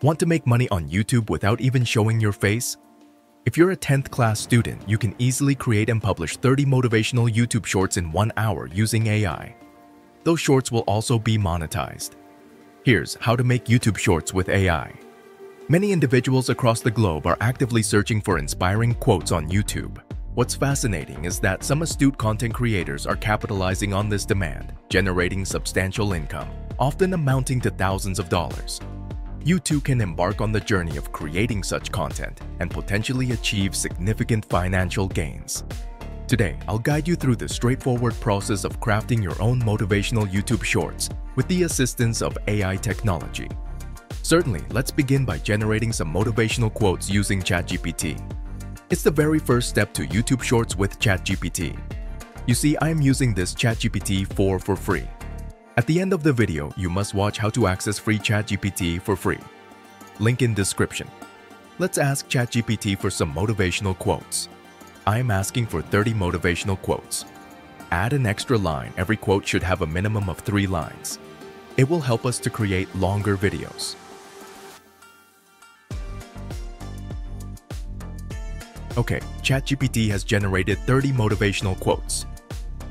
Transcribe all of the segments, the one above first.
Want to make money on YouTube without even showing your face? If you're a 10th class student, you can easily create and publish 30 motivational YouTube Shorts in 1 hour using AI. Those Shorts will also be monetized. Here's how to make YouTube Shorts with AI. Many individuals across the globe are actively searching for inspiring quotes on YouTube. What's fascinating is that some astute content creators are capitalizing on this demand, generating substantial income, often amounting to thousands of dollars. You too can embark on the journey of creating such content and potentially achieve significant financial gains. Today, I'll guide you through the straightforward process of crafting your own motivational YouTube Shorts with the assistance of AI technology. Certainly, let's begin by generating some motivational quotes using ChatGPT. It's the very first step to YouTube Shorts with ChatGPT. You see, I'm using this ChatGPT 4 for free. At the end of the video, you must watch how to access free ChatGPT for free. Link in description. Let's ask ChatGPT for some motivational quotes. I'm asking for 30 motivational quotes. Add an extra line. Every quote should have a minimum of 3 lines. It will help us to create longer videos. Okay, ChatGPT has generated 30 motivational quotes.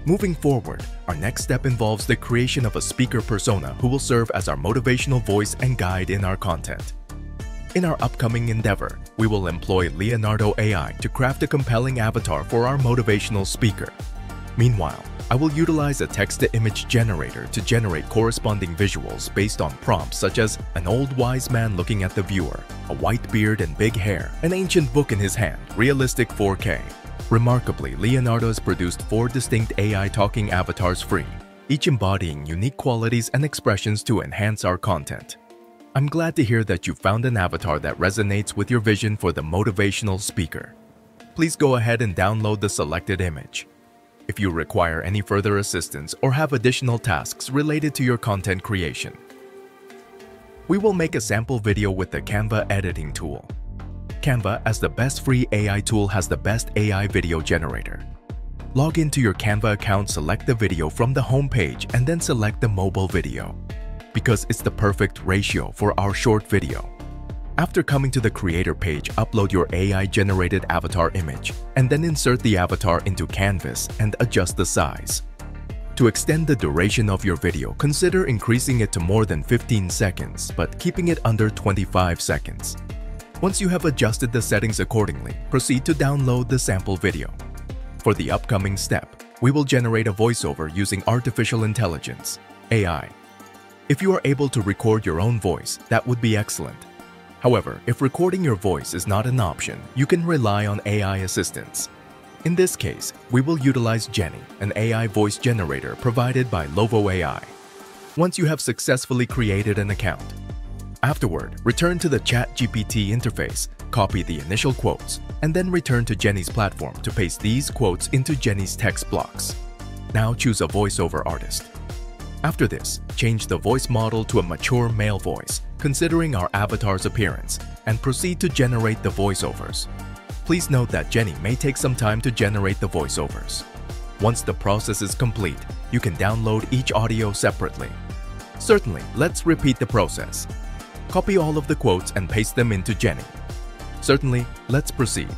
Moving forward, our next step involves the creation of a speaker persona who will serve as our motivational voice and guide in our content. In our upcoming endeavor, we will employ Leonardo AI to craft a compelling avatar for our motivational speaker. Meanwhile, I will utilize a text-to-image generator to generate corresponding visuals based on prompts such as an old wise man looking at the viewer, a white beard and big hair, an ancient book in his hand, realistic 4K. Remarkably, Leonardo has produced 4 distinct AI talking avatars free, each embodying unique qualities and expressions to enhance our content. I'm glad to hear that you found an avatar that resonates with your vision for the motivational speaker. Please go ahead and download the selected image. If you require any further assistance or have additional tasks related to your content creation, we will make a sample video with the Canva editing tool. Canva, as the best free AI tool, has the best AI video generator. Log into your Canva account, select the video from the home page, and then select the mobile video, because it's the perfect ratio for our short video. After coming to the creator page, upload your AI-generated avatar image, and then insert the avatar into Canvas and adjust the size. To extend the duration of your video, consider increasing it to more than 15 seconds, but keeping it under 25 seconds. Once you have adjusted the settings accordingly, proceed to download the sample video. For the upcoming step, we will generate a voiceover using artificial intelligence, AI. If you are able to record your own voice, that would be excellent. However, if recording your voice is not an option, you can rely on AI assistance. In this case, we will utilize Jenny, an AI voice generator provided by Lovo AI. Once you have successfully created an account, afterward, return to the ChatGPT interface, copy the initial quotes, and then return to Jenny's platform to paste these quotes into Jenny's text blocks. Now choose a voiceover artist. After this, change the voice model to a mature male voice, considering our avatar's appearance, and proceed to generate the voiceovers. Please note that Jenny may take some time to generate the voiceovers. Once the process is complete, you can download each audio separately. Certainly, let's repeat the process. Copy all of the quotes and paste them into Jenny. Certainly, let's proceed.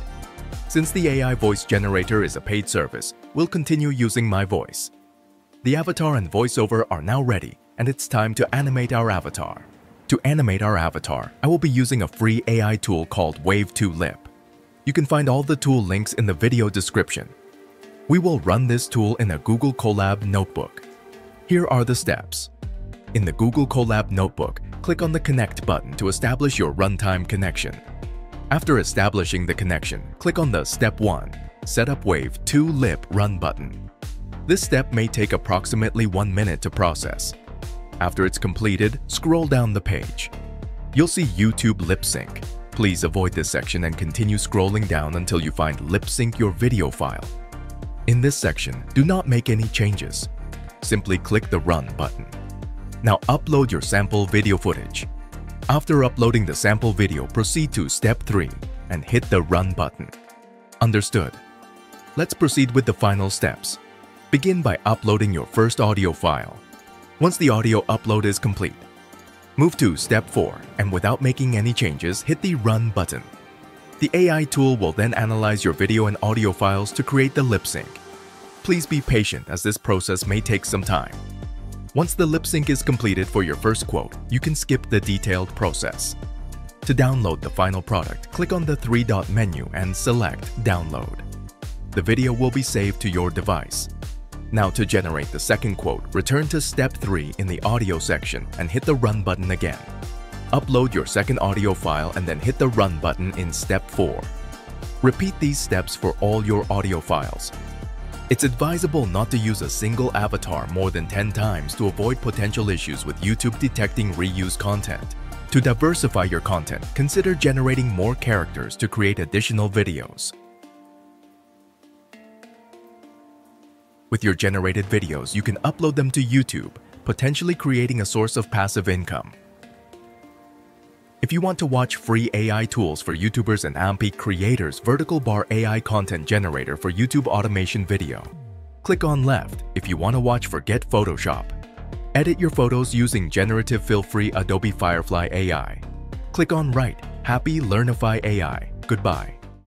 Since the AI voice generator is a paid service, we'll continue using my voice. The avatar and voiceover are now ready, and it's time to animate our avatar. To animate our avatar, I will be using a free AI tool called Wave2Lip. You can find all the tool links in the video description. We will run this tool in a Google Colab notebook. Here are the steps. In the Google Colab notebook, click on the Connect button to establish your runtime connection. After establishing the connection, click on the Step 1, Set up Wave2Lip Run button. This step may take approximately 1 minute to process. After it's completed, scroll down the page. You'll see YouTube Lip Sync. Please avoid this section and continue scrolling down until you find Lip Sync your video file. In this section, do not make any changes. Simply click the Run button. Now upload your sample video footage. After uploading the sample video, proceed to Step 3 and hit the Run button. Understood. Let's proceed with the final steps. Begin by uploading your first audio file. Once the audio upload is complete, Move to step 4, and without making any changes, hit the Run button. The AI tool will then analyze your video and audio files to create the lip sync. Please be patient as this process may take some time. Once the lip sync is completed for your first quote, you can skip the detailed process. To download the final product, click on the three-dot menu and select Download. The video will be saved to your device. Now to generate the second quote, return to step 3 in the audio section and hit the Run button again. Upload your second audio file and then hit the Run button in step 4. Repeat these steps for all your audio files. It's advisable not to use a single avatar more than 10 times to avoid potential issues with YouTube detecting reused content. To diversify your content, consider generating more characters to create additional videos. With your generated videos, you can upload them to YouTube, potentially creating a source of passive income. If you want to watch free AI tools for YouTubers and Ampy creators, Vertical Bar AI Content Generator for YouTube Automation Video. Click on left if you want to watch Forget Photoshop. Edit your photos using generative fill-free Adobe Firefly AI. Click on right. Happy Learnify AI. Goodbye.